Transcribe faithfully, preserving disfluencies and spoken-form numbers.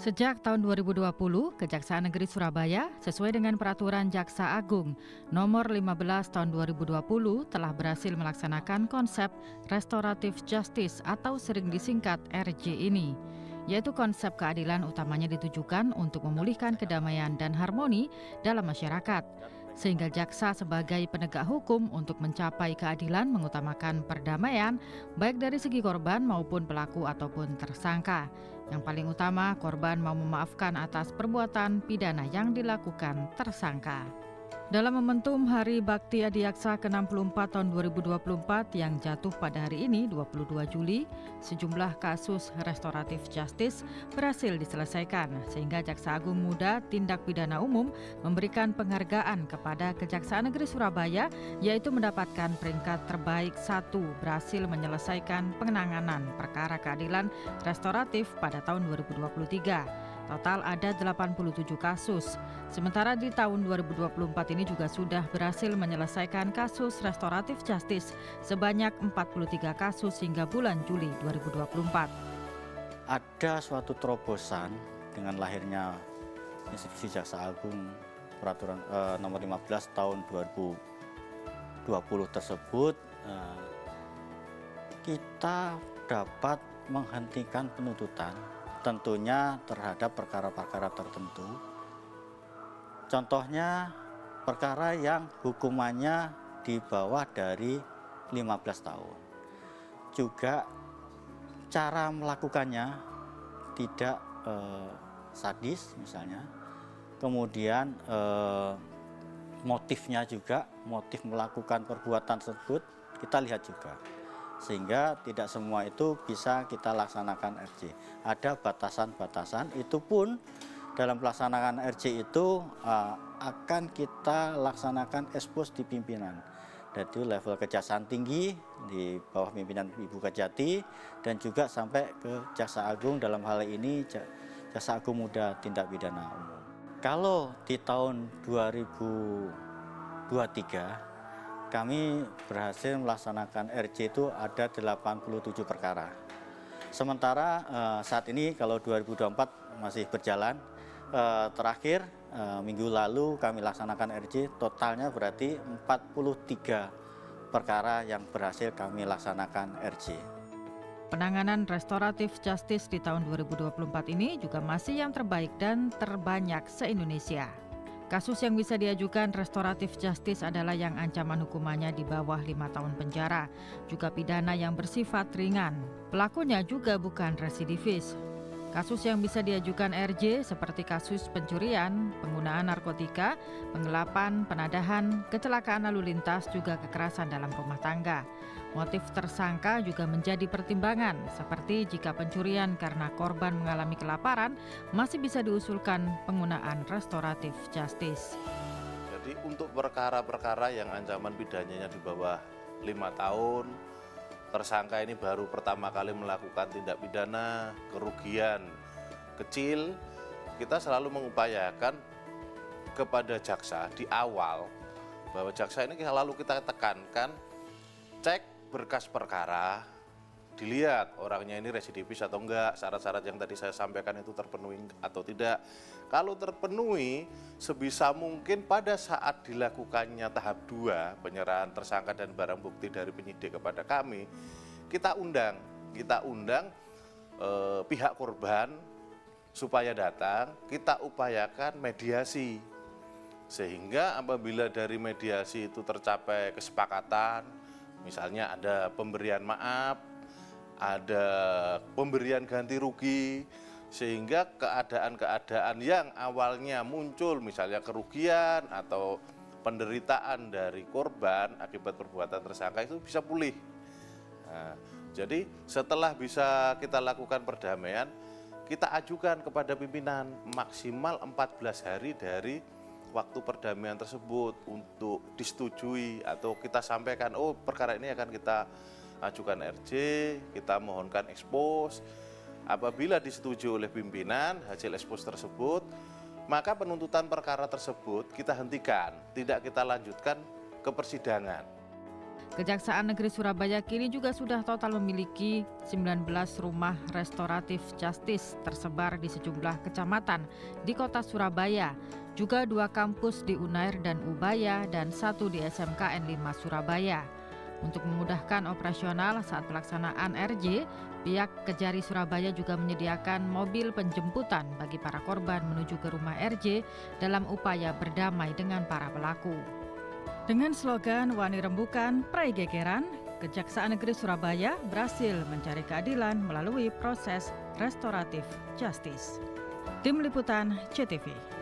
Sejak tahun dua ribu dua puluh, Kejaksaan Negeri Surabaya sesuai dengan Peraturan Jaksa Agung Nomor lima belas Tahun dua ribu dua puluh telah berhasil melaksanakan konsep restoratif justice atau sering disingkat R J ini, yaitu konsep keadilan utamanya ditujukan untuk memulihkan kedamaian dan harmoni dalam masyarakat, sehingga jaksa sebagai penegak hukum untuk mencapai keadilan mengutamakan perdamaian baik dari segi korban maupun pelaku ataupun tersangka. Yang paling utama, korban mau memaafkan atas perbuatan pidana yang dilakukan tersangka. Dalam momentum Hari Bakti Adhyaksa ke enam puluh empat tahun dua ribu dua puluh empat yang jatuh pada hari ini dua puluh dua Juli, sejumlah kasus restoratif justice berhasil diselesaikan sehingga Jaksa Agung Muda Tindak Pidana Umum memberikan penghargaan kepada Kejaksaan Negeri Surabaya, yaitu mendapatkan peringkat terbaik satu berhasil menyelesaikan penanganan perkara keadilan restoratif pada tahun dua ribu dua puluh tiga. Total ada delapan puluh tujuh kasus. Sementara di tahun dua ribu dua puluh empat ini juga sudah berhasil menyelesaikan kasus restoratif justice sebanyak empat puluh tiga kasus hingga bulan Juli dua ribu dua puluh empat. Ada suatu terobosan dengan lahirnya institusi Jaksa Agung Peraturan eh, Nomor lima belas Tahun dua ribu dua puluh tersebut, eh, kita dapat menghentikan penuntutan tentunya terhadap perkara-perkara tertentu. Contohnya perkara yang hukumannya di bawah dari lima belas tahun. Juga cara melakukannya tidak eh, sadis misalnya. Kemudian eh, motifnya juga, motif melakukan perbuatan tersebut kita lihat juga. Sehingga tidak semua itu bisa kita laksanakan R J. Ada batasan-batasan, itu pun dalam pelaksanaan R J itu uh, akan kita laksanakan ekspos di pimpinan. Dari level kejaksaan tinggi, di bawah pimpinan Ibu Kejati, dan juga sampai ke Jaksa Agung dalam hal ini Jaksa Agung Muda Tindak Pidana Umum. Kalau di tahun dua ribu dua puluh tiga, kami berhasil melaksanakan R J itu ada delapan puluh tujuh perkara. Sementara eh, saat ini kalau dua ribu dua puluh empat masih berjalan, eh, terakhir eh, minggu lalu kami laksanakan R J, totalnya berarti empat puluh tiga perkara yang berhasil kami laksanakan R J. Penanganan restoratif justice di tahun dua ribu dua puluh empat ini juga masih yang terbaik dan terbanyak se-Indonesia. Kasus yang bisa diajukan restoratif justice adalah yang ancaman hukumannya di bawah lima tahun penjara, juga pidana yang bersifat ringan. Pelakunya juga bukan residivis. Kasus yang bisa diajukan R J seperti kasus pencurian, penggunaan narkotika, penggelapan, penadahan, kecelakaan lalu lintas, juga kekerasan dalam rumah tangga. Motif tersangka juga menjadi pertimbangan, seperti jika pencurian karena korban mengalami kelaparan, masih bisa diusulkan penggunaan restoratif justice. Jadi untuk perkara-perkara yang ancaman pidananya di bawah lima tahun, tersangka ini baru pertama kali melakukan tindak pidana, kerugian kecil, kita selalu mengupayakan kepada jaksa di awal, bahwa jaksa ini selalu kita tekankan, cek berkas perkara, dilihat orangnya ini residivis atau enggak, syarat-syarat yang tadi saya sampaikan itu terpenuhi atau tidak. Kalau terpenuhi, sebisa mungkin pada saat dilakukannya tahap dua, penyerahan tersangka dan barang bukti dari penyidik kepada kami, kita undang, kita undang eh, pihak korban supaya datang, kita upayakan mediasi. Sehingga apabila dari mediasi itu tercapai kesepakatan, misalnya ada pemberian maaf, ada pemberian ganti rugi, sehingga keadaan-keadaan yang awalnya muncul, misalnya kerugian atau penderitaan dari korban akibat perbuatan tersangka itu bisa pulih. Nah, jadi setelah bisa kita lakukan perdamaian, kita ajukan kepada pimpinan maksimal empat belas hari dari waktu perdamaian tersebut untuk disetujui atau kita sampaikan, oh perkara ini akan kita ajukan R J, kita mohonkan ekspos. Apabila disetujui oleh pimpinan hasil ekspos tersebut, maka penuntutan perkara tersebut kita hentikan, tidak kita lanjutkan ke persidangan. Kejaksaan Negeri Surabaya kini juga sudah total memiliki sembilan belas rumah restoratif justice tersebar di sejumlah kecamatan di kota Surabaya, juga dua kampus di Unair dan Ubaya dan satu di S M K N lima Surabaya. Untuk memudahkan operasional saat pelaksanaan R J, pihak KEJARI Surabaya juga menyediakan mobil penjemputan bagi para korban menuju ke rumah R J dalam upaya berdamai dengan para pelaku. Dengan slogan Wanirembukan Gegeran, Kejaksaan Negeri Surabaya berhasil mencari keadilan melalui proses restoratif justice. Tim Liputan C T V.